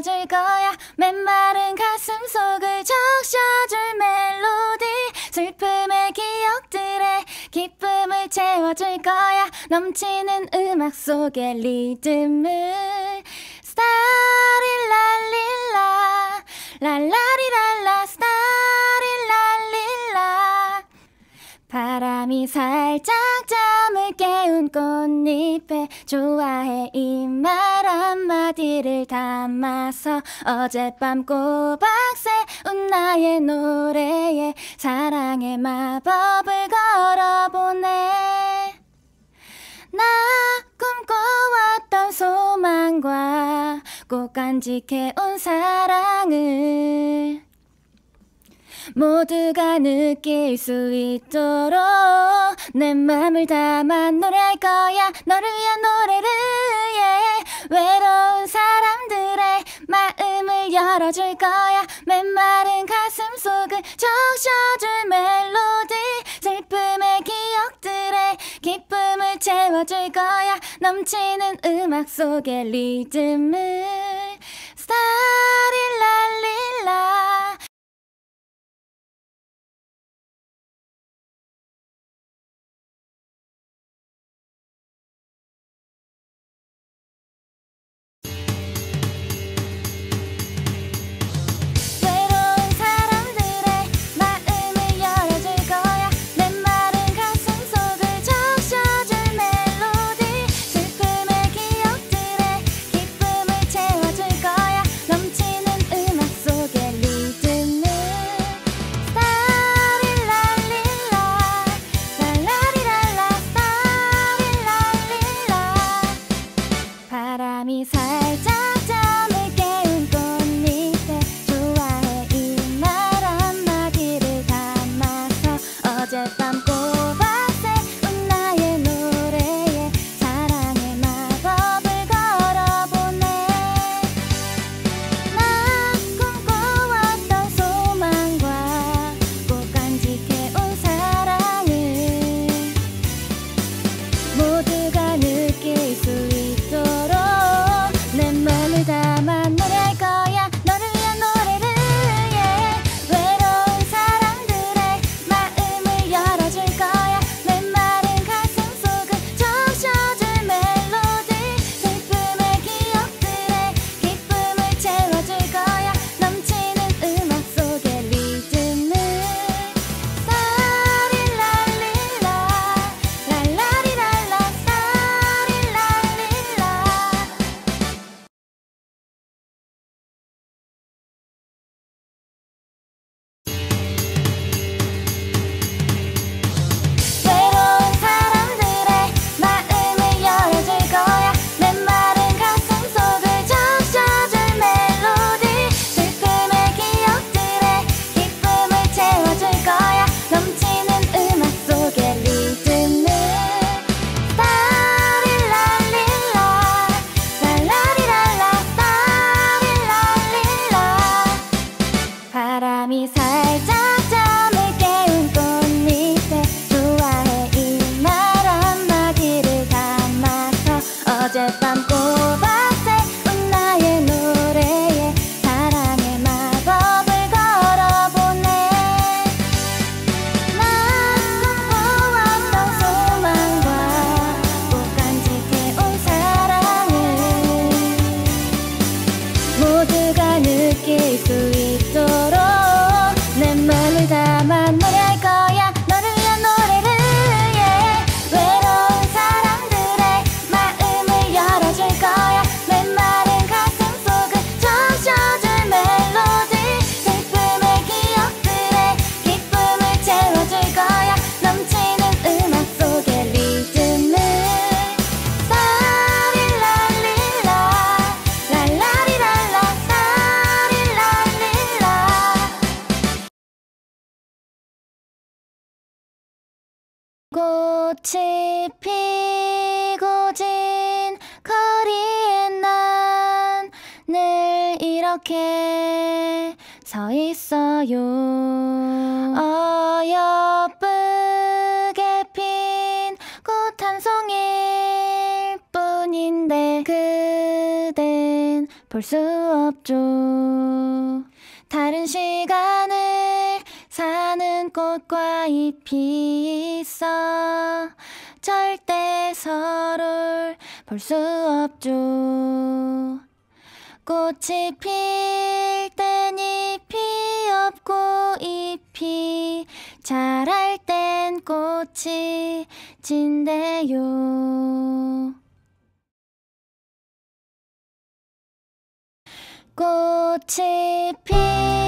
적셔줄 거야. 맨마른 가슴 속을 적셔줄 멜로디, 슬픔의 기억들에 기쁨을 채워줄 거야. 넘치는 음악 속의 리듬을 스타릴랄릴라 랄라리랄라 스타릴랄릴라. 바람이 살짝 잠을 깨운 꽃잎에 좋아해 이 말 한마디를 담아서 어젯밤 꼬박 새운 나의 노래에 사랑의 마법을 걸어보네. 나 꿈꿔왔던 소망과 꼭 간직해온 사랑을 모두가 느낄 수 있도록 내 맘을 담아 노래할 거야. 너를 위한 노래를, yeah. 외로운 사람들의 마음을 열어줄 거야. 맨마른 가슴 속을 적셔줄 멜로디, 슬픔의 기억들에 기쁨을 채워줄 거야. 넘치는 음악 속의 리듬을 스타릴랄릴라. 꽃이 피고 진 거리에 난 늘 이렇게 서 있어요. 어여쁘게 핀 꽃 한 송일 뿐인데 그댄 볼 수 없죠. 다른 시간을 사는 꽃과 잎이 있어 절대 서로를 볼 수 없죠. 꽃이 필 땐 잎이 없고 잎이 자랄 땐 꽃이 진대요. 꽃이 필